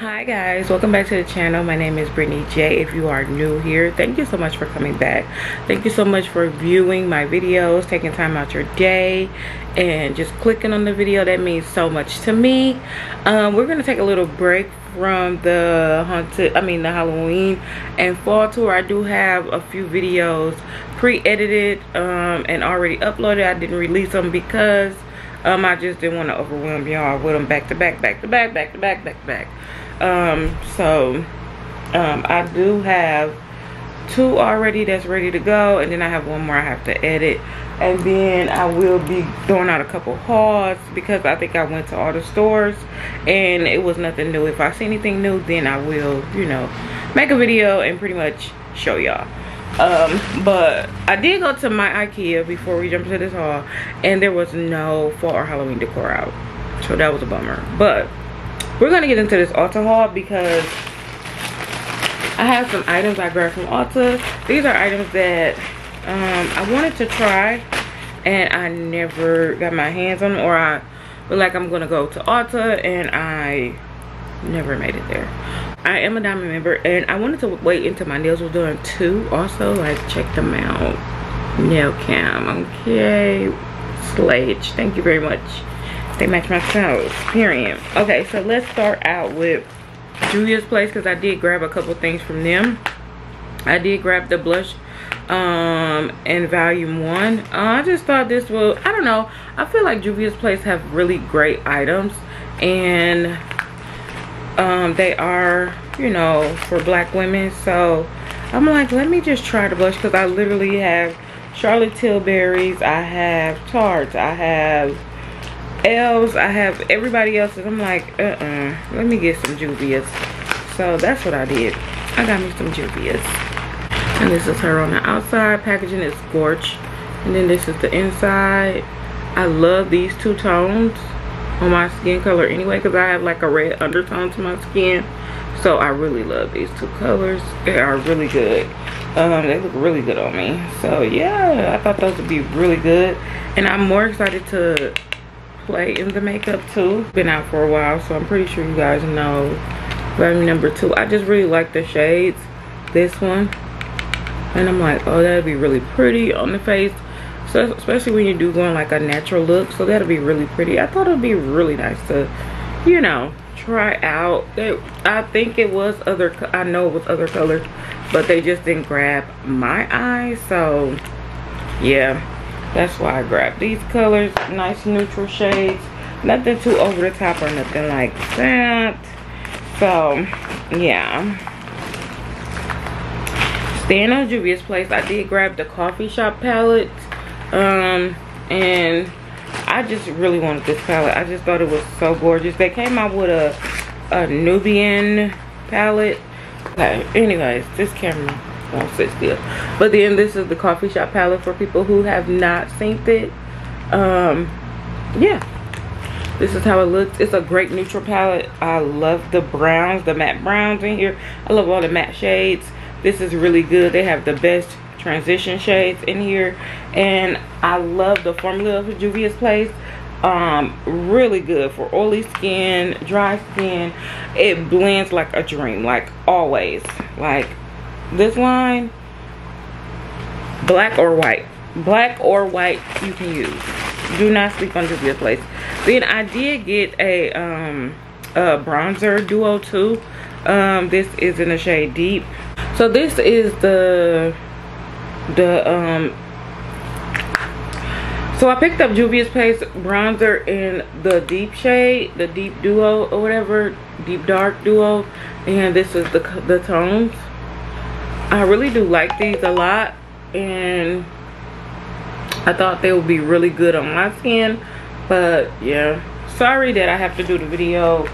Hi guys, welcome back to the channel. My name is Brittany J. If you are new here, thank you so much for coming back. Thank you so much for viewing my videos, taking time out your day and just clicking on the video. That means so much to me. We're gonna take a little break from the Halloween and fall tour. I do have a few videos pre-edited and already uploaded. I didn't release them because I just didn't want to overwhelm y'all with them back to back. I do have two already that's ready to go, and then I have one more I have to edit, and then I will be throwing out a couple hauls because I think I went to all the stores and it was nothing new. If I see anything new, then I will, you know, make a video and pretty much show y'all. But I did go to my IKEA before we jumped to this haul, and there was no fall or Halloween decor out, so that was a bummer. But we're gonna get into this Ulta haul because I have some items I grabbed from Ulta. These are items that I wanted to try and I never got my hands on them, or I feel like I'm gonna go to Ulta and I never made it there. I am a Diamond member and I wanted to wait until my nails were done too. Also, like, check them out. Nail cam, okay. Slage, thank you very much. They match my styles, period. Okay, so let's start out with Juvia's Place because I did grab a couple things from them. I did grab the blush and volume one. I just thought this was, I don't know, I feel like Juvia's Place have really great items, and they are, you know, for black women, so I'm like, let me just try the blush because I literally have Charlotte Tilbury's, I have Tarte, I have L's, I have everybody else's. I'm like, let me get some Juvia's. So that's what I did. I got me some Juvia's, and this is her on the outside. Packaging is gorgeous, and then this is the inside. I love these two tones on my skin color anyway because I have like a red undertone to my skin, so I really love these two colors. They are really good. They look really good on me, so yeah, I thought those would be really good, and I'm more excited to play in the makeup too. Been out for a while, so I'm pretty sure you guys know volume number two. I just really like the shades, this one, and I'm like, oh, that'd be really pretty on the face. So especially when you do go on like a natural look, so that'll be really pretty. I thought it'd be really nice to, you know, try out. I think it was other, I know it was other colors, but they just didn't grab my eye. So yeah, that's why I grabbed these colors. Nice neutral shades, nothing too over the top or nothing like that. So yeah. Staying on Juvia's Place, I did grab the coffee shop palette. And I just really wanted this palette. I just thought it was so gorgeous. They came out with a Nubian palette. Okay, anyways, this camera won't sit still. But then this is the coffee shop palette for people who have not synced it. Yeah, this is how it looks. It's a great neutral palette. I love the browns, the matte browns in here. I love all the matte shades. This is really good. They have the best transition shades in here, and I love the formula of Juvia's Place. Really good for oily skin, dry skin. It blends like a dream, like always. Like this line, black or white, black or white you can use. Do not sleep on Juvia's Place. Then I did get a bronzer duo too. This is in the shade Deep. So this is so I picked up Juvia's Place bronzer in the deep shade, the deep duo or whatever, deep dark duo, and this is the tones. I really do like these a lot, and I thought they would be really good on my skin. But yeah, sorry that I have to do the video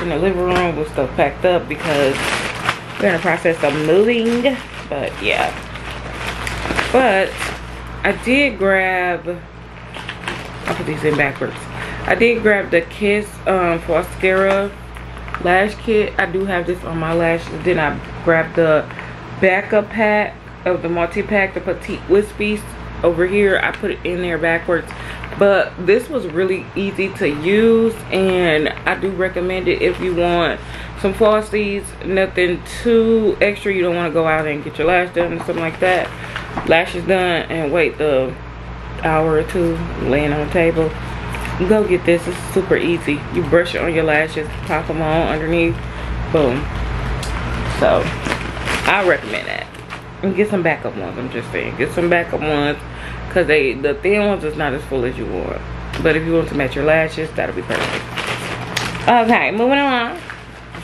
in the living room with stuff packed up because we're in the process of moving. But yeah. But I did grab, I'll put these in backwards. I did grab the Kiss Falscara lash kit. I do have this on my lash. Then I grabbed the backup pack of the multi-pack, the Petite Wispies over here. I put it in there backwards. But this was really easy to use, and I do recommend it if you want some falsies, nothing too extra. You don't want to go out and get your lash done or something like that. Lashes done and wait the hour or two laying on the table. Go get this. It's super easy. You brush it on your lashes, pop them on underneath, boom. So I recommend that. And get some backup ones. I'm just saying, get some backup ones, because the thin ones is not as full as you want. But if you want to match your lashes, that'll be perfect. Okay, moving on.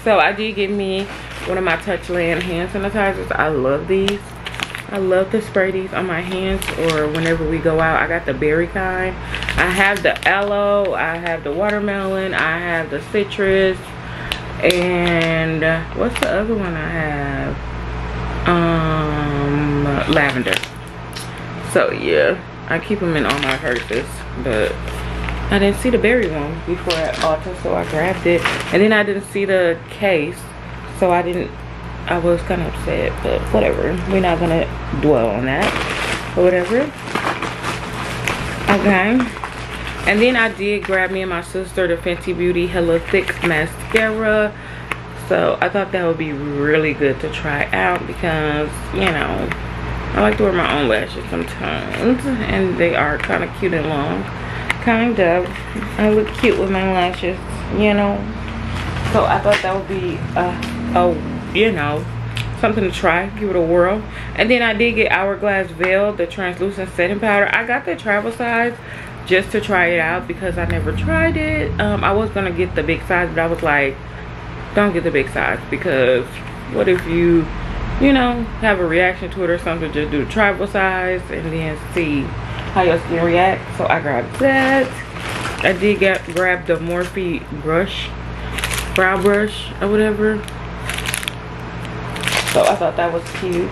So I did get me one of my Touchland hand sanitizers. I love these. I love to spray these on my hands or whenever we go out. I got the berry kind. I have the aloe. I have the watermelon. I have the citrus. And what's the other one I have? Lavender. So yeah, I keep them in all my purses, but I didn't see the berry one before at Ulta, so I grabbed it. And then I didn't see the case, so I didn't, I was kind of upset, but whatever. We're not gonna dwell on that or whatever. Okay. And then I did grab me and my sister the Fenty Beauty Hella Thick Mascara. So I thought that would be really good to try out because, you know, I like to wear my own lashes sometimes. And they are kind of cute and long. Kind of. I look cute with my lashes, you know. So I thought that would be you know, something to try, give it a whirl. And then I did get Hourglass Veil, the translucent setting powder. I got the travel size just to try it out because I never tried it. I was gonna get the big size, but I was like, don't get the big size, because what if you, you know, have a reaction to it or something? Just do the travel size and then see how your skin reacts. So I grabbed that. I did grab the Morphe brush, brow brush or whatever. So I thought that was cute.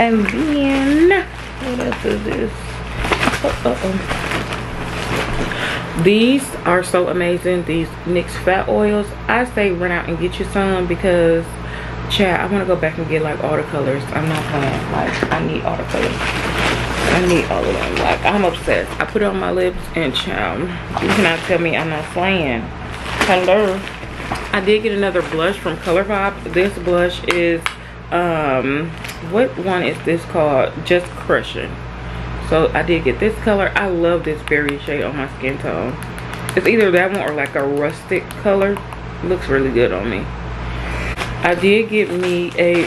And then what else is this? These are so amazing. These NYX fat oils. I say run out and get you some, because chat, I want to go back and get like all the colors. I'm not playing. Like, I need all the colors. I need all of them. Like, I'm obsessed. I put it on my lips and chum. You cannot tell me I'm not slaying. Hello. I did get another blush from ColorPop. This blush is, what one is this called? Just Crushing. So I did get this color. I love this berry shade on my skin tone. It's either that one or like a rustic color. Looks really good on me. I did get me a,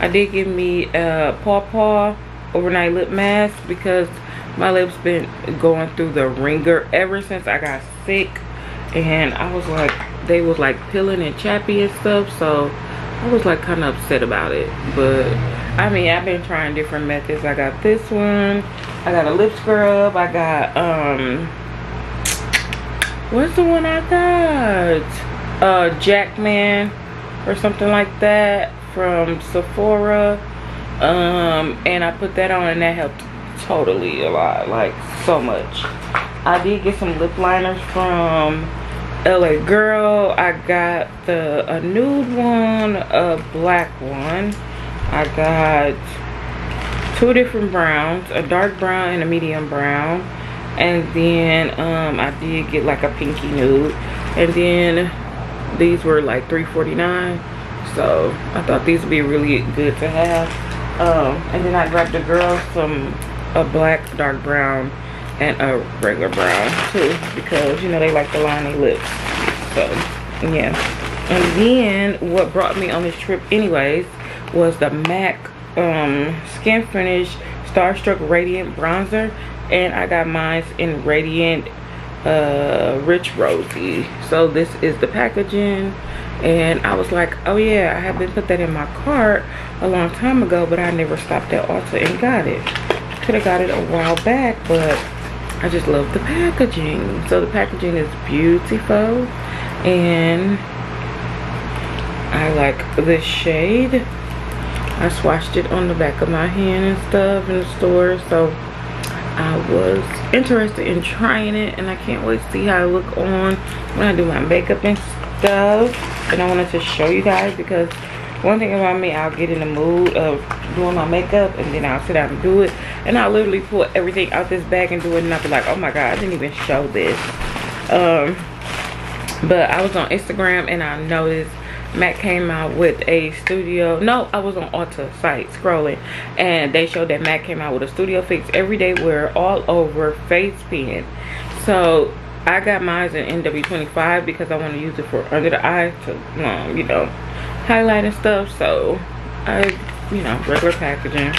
I did get me a Paw Paw overnight lip mask, because my lips been going through the ringer ever since I got sick, and I was like, they was like peeling and chappy and stuff, so I was like kind of upset about it. But I mean, I've been trying different methods. I got this one, I got a lip scrub, I got what's the one I got, Jackman or something like that from Sephora. And I put that on and that helped totally a lot, like so much. I did get some lip liners from LA Girl. I got the a nude one, a black one. I got two different browns, a dark brown and a medium brown. And then I did get like a pinky nude. And then these were like $3.49. So I thought these would be really good to have. And then I grabbed the girls some a black, dark brown, and a regular brown too, because you know they like the line they lips. So yeah. And then what brought me on this trip anyways was the MAC Skin Finish Starstruck Radiant Bronzer, and I got mine in Radiant Rich Rosy. So this is the packaging. And I was like, oh yeah, I had been put that in my cart a long time ago, but I never stopped at Ulta and got it. Could have got it a while back, but I just love the packaging. So the packaging is beautiful, and I like this shade. I swatched it on the back of my hand and stuff in the store, so I was interested in trying it, and I can't wait to see how I look on when I do my makeup and stuff. And I wanted to show you guys, because one thing about me, I'll get in the mood of doing my makeup and then I'll sit down and do it, and I'll literally pull everything out this bag and do it, and I'll be like, oh my god, I didn't even show this. But I was on Instagram and I noticed MAC came out with a studio. No, I was on Ulta site scrolling, and they showed that MAC came out with a studio fix everyday wear all over face pen. So I got mine in NW25 because I want to use it for under the eye to, you know, highlight and stuff. So I, you know, regular packaging.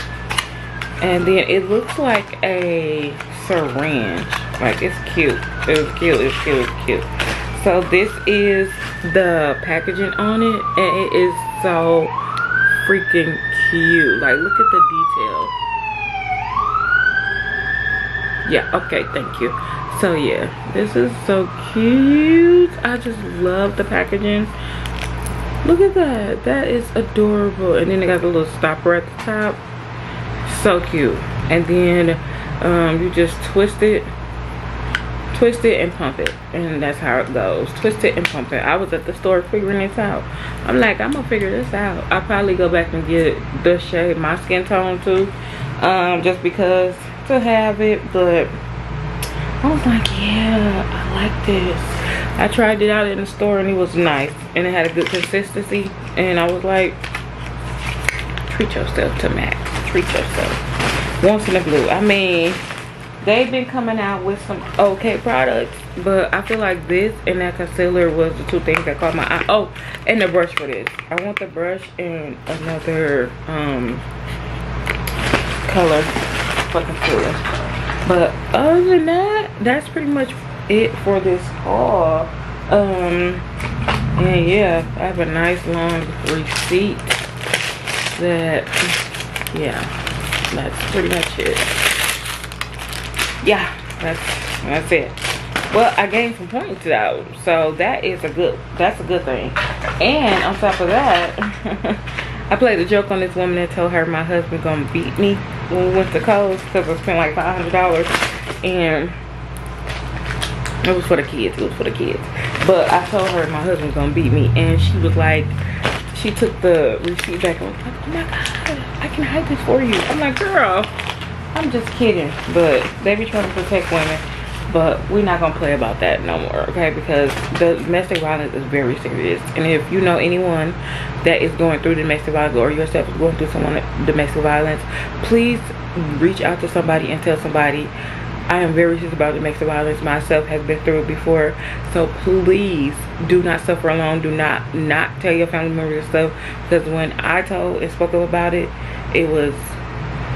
And then it looks like a syringe. Like, it's cute. It was cute. It's cute. It's cute. So this is the packaging on it, and it is so freaking cute. Like, look at the detail. Yeah, okay, thank you. So yeah, this is so cute. I just love the packaging. Look at that. That is adorable. And then it got the little stopper at the top. So cute. And then you just twist it and pump it, and that's how it goes. Twist it and pump it. I was at the store figuring this out. I'm like, I'm gonna figure this out. I'll probably go back and get the shade, my skin tone too, just because to have it. But I was like, yeah, I like this. I tried it out in the store and it was nice, and it had a good consistency, and I was like, treat yourself to MAC. Treat yourself. Once in a blue. I mean, they've been coming out with some okay products, but I feel like this and that concealer was the two things that caught my eye. Oh, and the brush for this. I want the brush and another color for concealer. But other than that, that's pretty much it for this haul. And yeah, I have a nice long receipt that, yeah, that's pretty much it. Yeah, that's it. Well, I gained some points though, so that is a good, that's a good thing. And on top of that, I played a joke on this woman and told her my husband gonna beat me when we went to Kohl's because I spent like $500, and it was for the kids. It was for the kids. But I told her my husband's gonna beat me, and she was like, she took the receipt back and was like, oh my god, I can hide this for you. I'm like, girl, I'm just kidding. But they be trying to protect women, but we're not gonna play about that no more, okay? Because the domestic violence is very serious, and if you know anyone that is going through domestic violence, or yourself is going through someone domestic violence, please reach out to somebody and tell somebody. I am very serious about domestic violence. Myself has been through it before, so please do not suffer alone. Do not tell your family members stuff, because when I told and spoke up about it, it was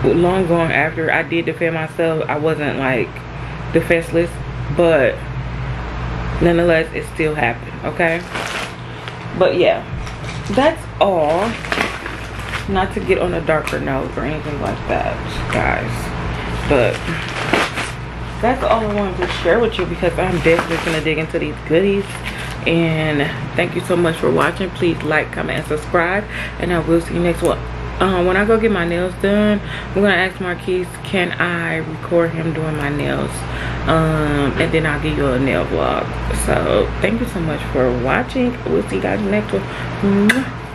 long gone after. I did defend myself. I wasn't like defenseless, but nonetheless, it still happened, okay? But yeah, that's all. Not to get on a darker note or anything like that, guys, but that's all I wanted to share with you, because I'm definitely gonna dig into these goodies. And thank you so much for watching. Please like, comment, and subscribe, and I will see you next one. When I go get my nails done, I'm gonna ask Marquise, can I record him doing my nails? And then I'll give you a nail vlog. So thank you so much for watching. We'll see you guys next one.